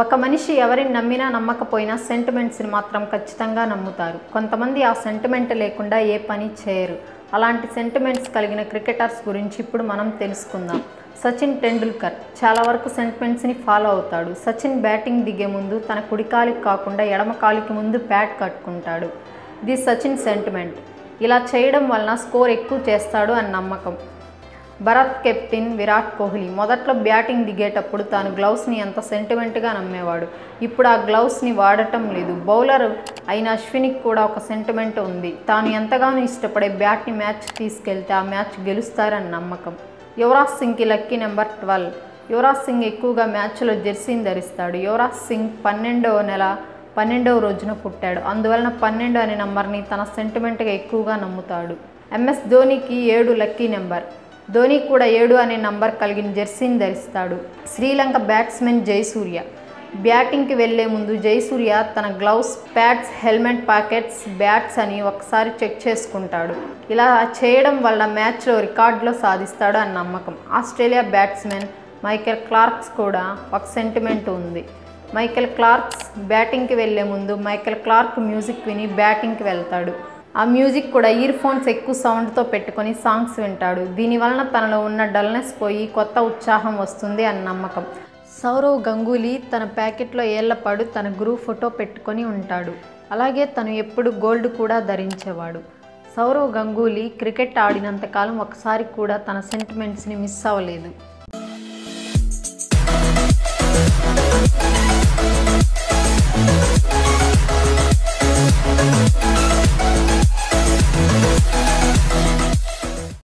ఒక మనిషి ఎవరిని నమ్మినా నమ్మకపోయినా సెంటిమెంట్స్ని మాత్రం ఖచ్చితంగా నమ్ముతారు. కొంతమంది ఆ సెంటిమెంట్ లేకుండా ఏ పని చేయరు. అలాంటి సెంటిమెంట్స్ కలిగిన క్రికెటర్స్ గురించి ఇప్పుడు మనం తెలుసుకుందాం. సచిన్ టెండూల్కర్ చాలా వరకు సెంటిమెంట్స్ని ఫాలో అవుతాడు. సచిన్ బ్యాటింగ్ దిగే ముందు తన కుడికాలికి కాకుండా ఎడమ కాలికి ముందు ప్యాడ్ కట్టుకుంటాడు. ఇది సచిన్ సెంటిమెంట్. ఇలా చేయడం వలన స్కోర్ ఎక్కువ చేస్తాడు అని నమ్మకం. భారత్ కెప్టెన్ విరాట్ కోహ్లీ మొదట్లో బ్యాటింగ్ దిగేటప్పుడు తాను గ్లౌస్ని ఎంత సెంటిమెంట్గా నమ్మేవాడు. ఇప్పుడు ఆ గ్లౌస్ని వాడటం లేదు. బౌలర్ అయిన అశ్వినికి కూడా ఒక సెంటిమెంట్ ఉంది. తాను ఎంతగానో ఇష్టపడే బ్యాట్ని మ్యాచ్ తీసుకెళ్తే ఆ మ్యాచ్ గెలుస్తారని నమ్మకం. యువరాజ్ సింగ్కి లక్కీ నెంబర్ 12. యువరాజ్ సింగ్ ఎక్కువగా మ్యాచ్లో జెర్సీని ధరిస్తాడు. యువరాజ్ సింగ్ 12వ నెల 12వ రోజున పుట్టాడు. అందువలన 12 అనే నెంబర్ని తన సెంటిమెంట్గా ఎక్కువగా నమ్ముతాడు. MS ధోనికి 7 లక్కీ నెంబర్. ధోని కూడా 7 అనే నంబర్ కలిగిన జెర్సీని ధరిస్తాడు. శ్రీలంక బ్యాట్స్మెన్ జయసూర్య బ్యాటింగ్కి వెళ్లే ముందు జయసూర్య తన gloves, pads, helmet pockets, bats అని ఒకసారి చెక్ చేసుకుంటాడు. ఇలా చేయడం వల్ల మ్యాచ్లో రికార్డులో సాధిస్తాడు అని నమ్మకం. ఆస్ట్రేలియా బ్యాట్స్మెన్ మైకేల్ క్లార్క్స్ కూడా ఒక సెంటిమెంట్ ఉంది. మైకేల్ క్లార్క్స్ బ్యాటింగ్కి వెళ్లే ముందు మైకేల్ క్లార్క్ మ్యూజిక్ విని బ్యాటింగ్కి వెళ్తాడు. ఆ మ్యూజిక్ కూడా ఇయర్ ఫోన్స్ ఎక్కువ సౌండ్తో పెట్టుకొని సాంగ్స్ వింటాడు. దీనివలన తనలో ఉన్న డల్నెస్ పోయి కొత్త ఉత్సాహం వస్తుంది అని నమ్మకం. సౌరవ్ గంగూలీ తన ప్యాకెట్లో ఏళ్లపాడు తన గురువు ఫోటో పెట్టుకొని ఉంటాడు. అలాగే తను ఎప్పుడు గోల్డ్ కూడా ధరించేవాడు. సౌరవ్ గంగూలీ క్రికెట్ ఆడినంతకాలం ఒకసారి కూడా తన సెంటిమెంట్స్ని మిస్ అవ్వలేదు.